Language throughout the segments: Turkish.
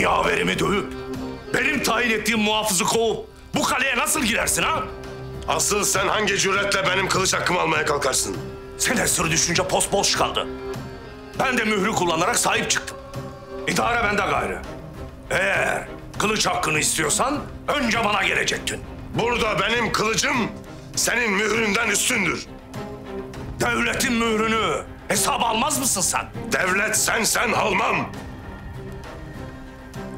benim yaverimi dövüp, benim tayin ettiğim muhafızı kovup bu kaleye nasıl girersin ha? Asıl sen hangi cüretle benim kılıç hakkımı almaya kalkarsın? Senin sır düşünce posboş kaldı. Ben de mührü kullanarak sahip çıktım. İdare bende gayrı. Eğer kılıç hakkını istiyorsan önce bana gelecektin. Burada benim kılıcım senin mühründen üstündür. Devletin mührünü hesaba almaz mısın sen? Devlet sensen almam.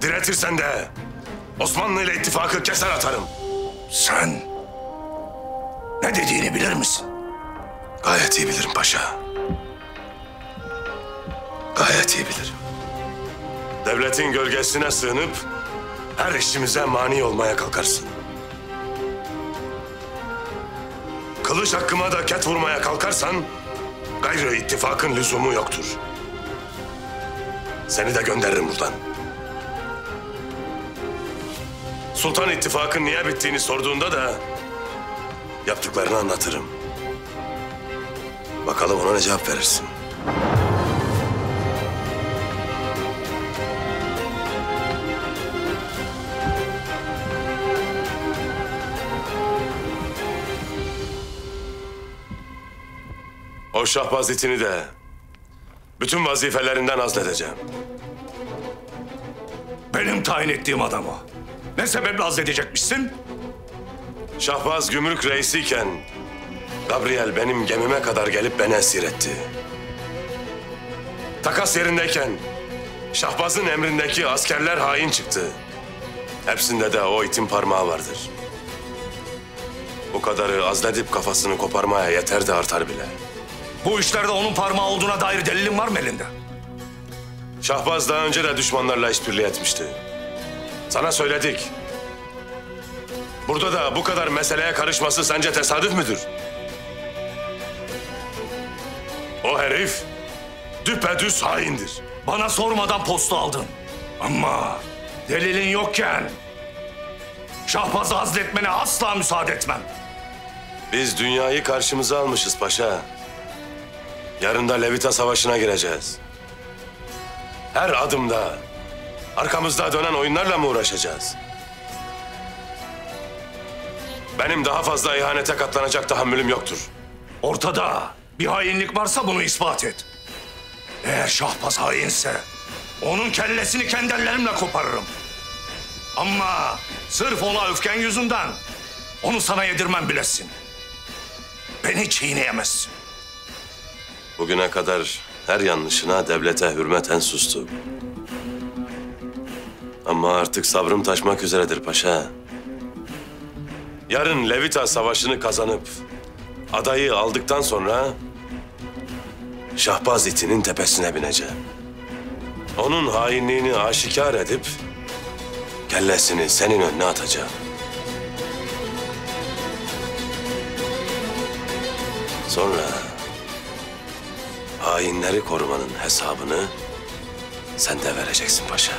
Diretirsen de Osmanlı ile ittifakı keser atarım. Sen ne dediğini bilir misin? Gayet iyi bilirim paşa. Gayet iyi bilirim. Devletin gölgesine sığınıp her işimize mani olmaya kalkarsın. Kılıç hakkıma da ket vurmaya kalkarsan gayrı ittifakın lüzumu yoktur. Seni de gönderirim buradan. Sultan ittifakın niye bittiğini sorduğunda da yaptıklarını anlatırım. Bakalım ona ne cevap verirsin. O Şahbaz itini de bütün vazifelerinden azledeceğim. Benim tayin ettiğim adam o. Ne sebeple azledecekmişsin? Şahbaz gümrük reisiyken Gabriel benim gemime kadar gelip beni esir etti. Takas yerindeyken Şahbaz'ın emrindeki askerler hain çıktı. Hepsinde de o itin parmağı vardır. Bu kadarı azledip kafasını koparmaya yeter de artar bile. Bu işlerde onun parmağı olduğuna dair delilin var mı elinde? Şahbaz daha önce de düşmanlarla işbirliği etmişti. Sana söyledik. Burada da bu kadar meseleye karışması sence tesadüf müdür? O herif düpedüz haindir. Bana sormadan postu aldın. Ama delilin yokken Şahbaz'ı hazletmene asla müsaade etmem. Biz dünyayı karşımıza almışız paşa. Yarın da Levita Savaşı'na gireceğiz. Her adımda arkamızda dönen oyunlarla mı uğraşacağız? Benim daha fazla ihanete katlanacak tahammülüm yoktur. Ortada bir hainlik varsa bunu ispat et. Eğer Şahbaz hainse onun kellesini kendi ellerimle koparırım. Ama sırf ona öfken yüzünden onu sana yedirmem bilesin. Beni çiğneyemezsin. Bugüne kadar her yanlışına devlete hürmeten sustum. Ama artık sabrım taşmak üzeredir paşa. Yarın Levita Savaşı'nı kazanıp adayı aldıktan sonra Şahbaz itinin tepesine bineceğim. Onun hainliğini aşikar edip kellesini senin önüne atacağım. Sonra hainleri korumanın hesabını sen de vereceksin paşa.